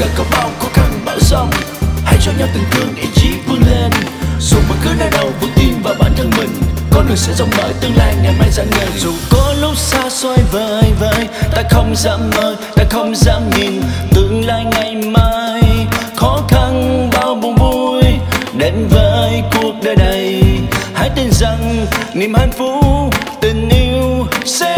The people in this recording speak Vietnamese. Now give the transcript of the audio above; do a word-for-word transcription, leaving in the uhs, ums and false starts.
gần cầu mong khó khăn bão sông. Hãy cho nhau tình thương ý chí vươn lên, dù bất cứ nơi đâu vững tin vào bản thân mình, con đường sẽ rộng mở tương lai ngày mai rạng ngời. Dù có lúc xa xôi vời vời, ta không dám mơ, ta không dám nhìn tương lai ngày mai. Khó khăn bao buồn vui đến với cuộc đời này, hãy tin rằng niềm hạnh phúc tình yêu sẽ